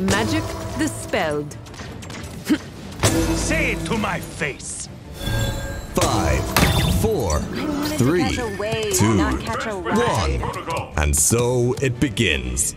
Magic the Spelled. Say it to my face. 5, 4, 3, 2, 1. And so it begins.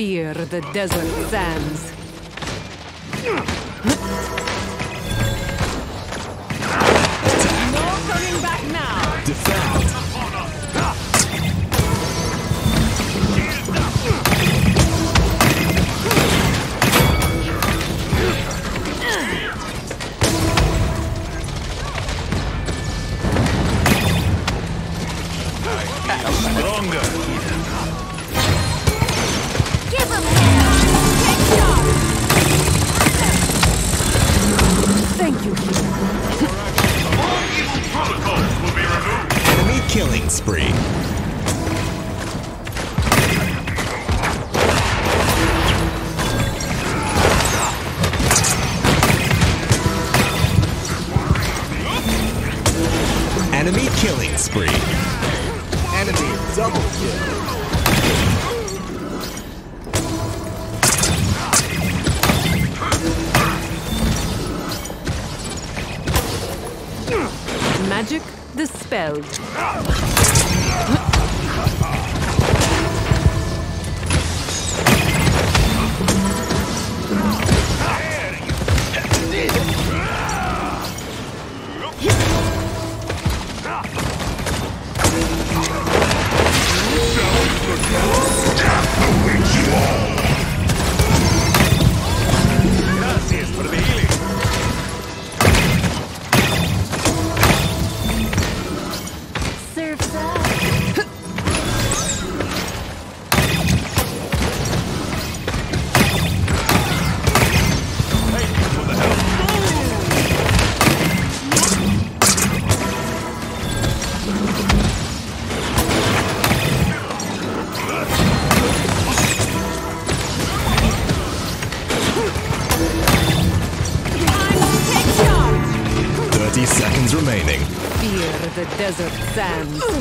Fear the desert sands. No coming back now. Defend. Spree. Enemy killing spree. Enemy double kill. Magic the Spell. Remaining. Fear the desert sands. All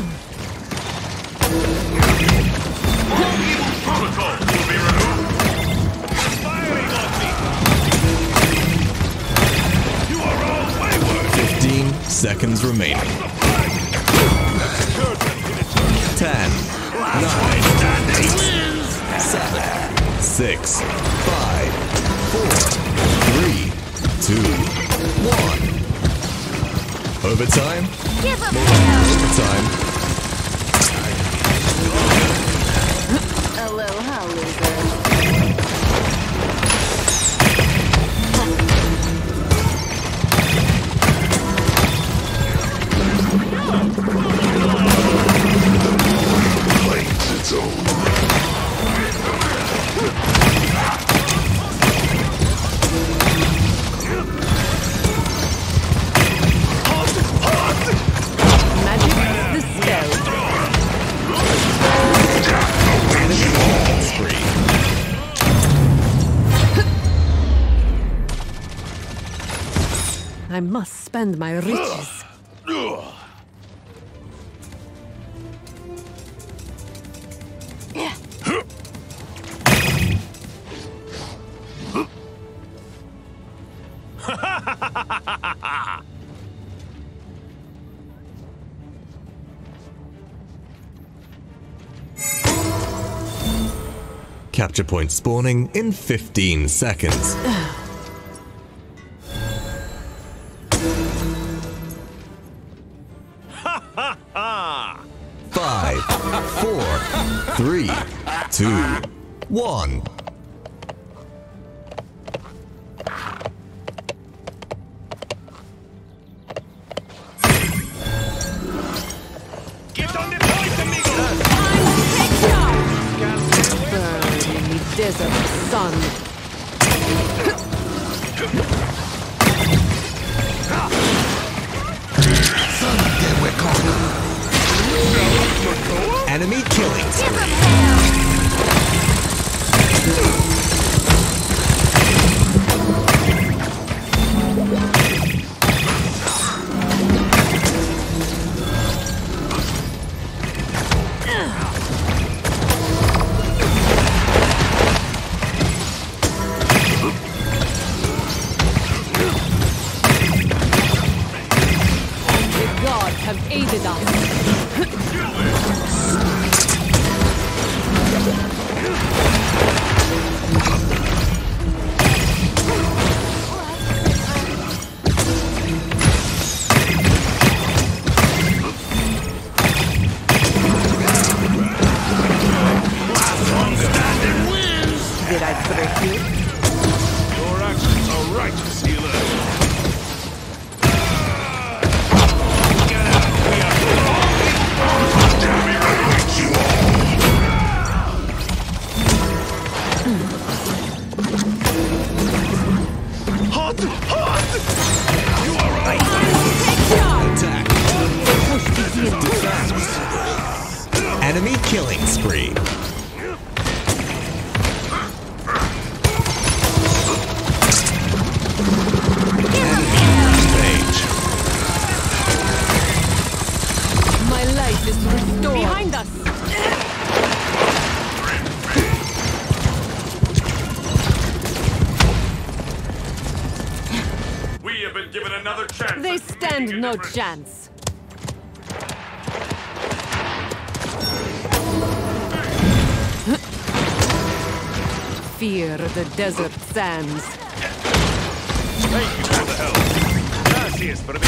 evil protocol will be removed. Firing on me. You are all wayward. 15 seconds remaining. 10, 9, 8, 7, 6, 5, 4, 3, 2, 1. Overtime? Give up overtime. Aloha, loser. Plains, it's over. I must spend my riches. Capture point spawning in 15 seconds. Ha ha ha! 1. Get on the point, amigo! Time to take charge! Burn in the desert, sun! Enemy killing spree. Enemy killing spree. My life is restored. Behind us. We have been given another chance. They stand no chance. Fear the desert sands. Thank you for the help. Gracias por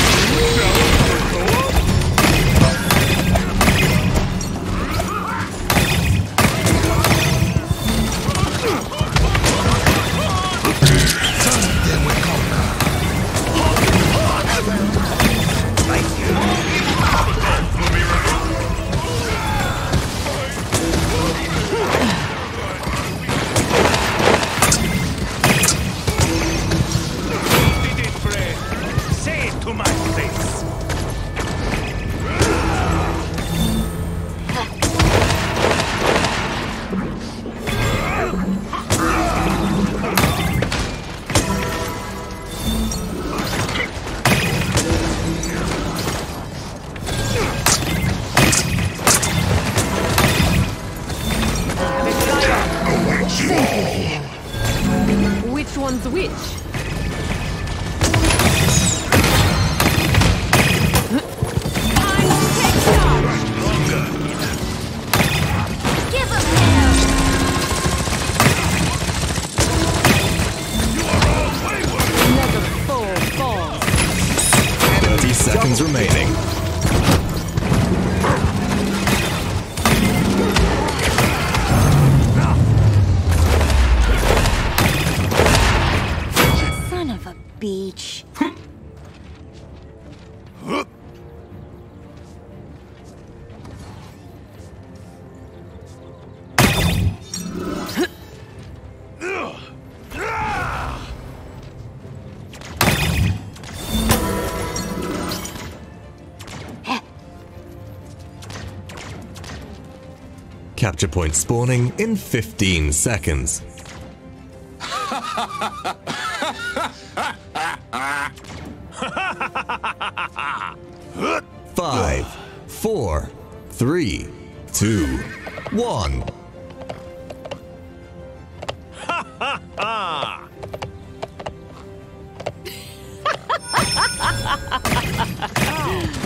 Capture point spawning in 15 seconds. Five, four, three, two, one.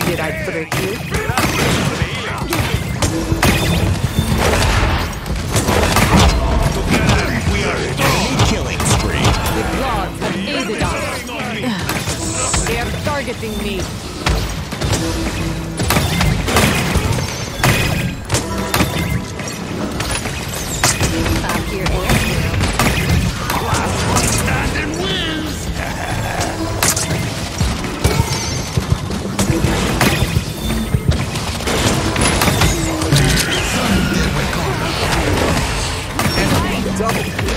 Did I break you? Killing spree. The gods have aided us. They are targeting me. Back here, Standing wins. Double kill.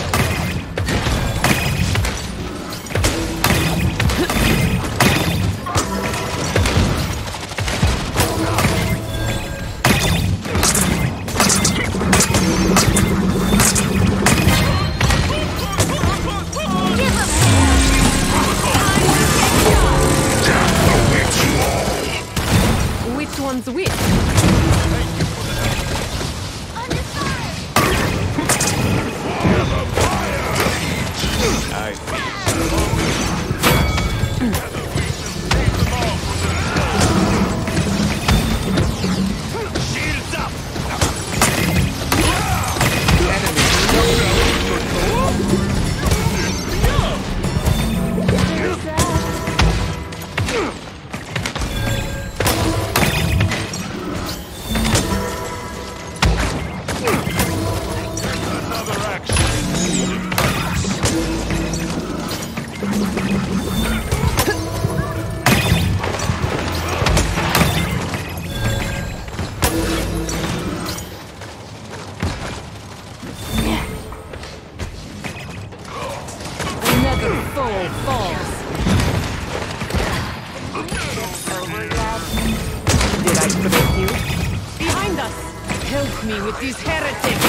Help me with these heretics!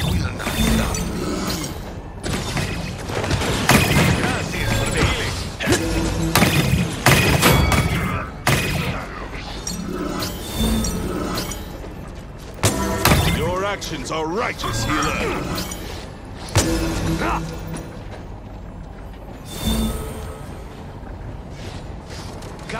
We are not stopped. Your actions are righteous, healer!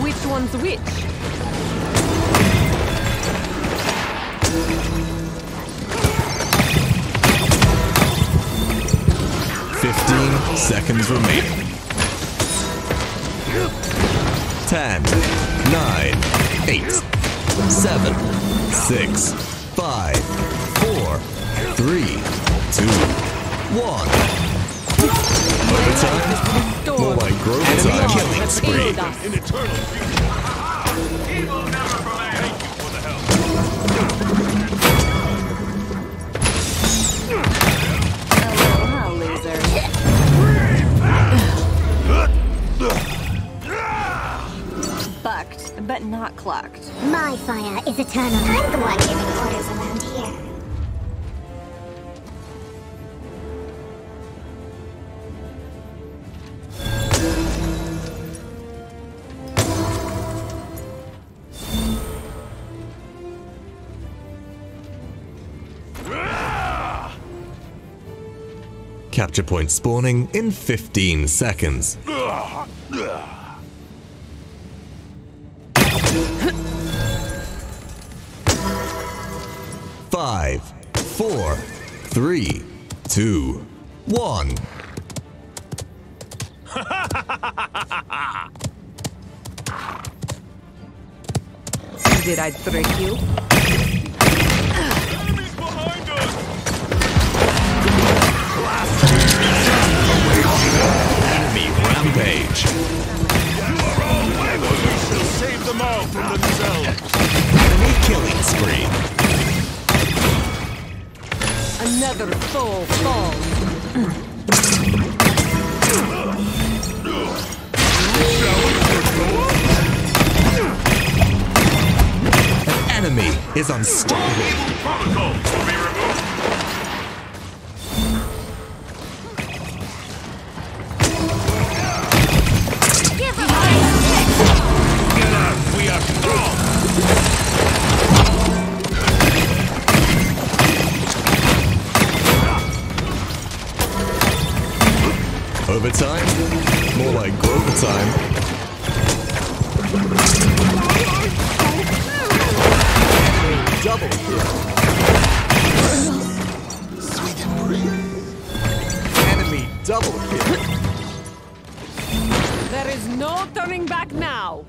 Which one's which? Fifteen seconds remaining. 10, 9, 8, 7, 6, 5, 4, 3, 2, 1. Overtime? More like Grover time. Killing spree. In eternal future. Evil never prevails. Thank you for the help. Hello, loser. Bucked, but not clocked. My fire is eternal. I'm the one giving orders around here. Capture point spawning in 15 seconds. Five, four, three, two, one. Did I trick you? Enemies behind us! Enemy rampage. You are all wayward. We shall save them all from themselves. Enemy killing spree. Another soul falls. An enemy is unstoppable. Protocol will be removed. More like global time. Double kill. Sweet and breathe. Enemy double kill. There is no turning back now.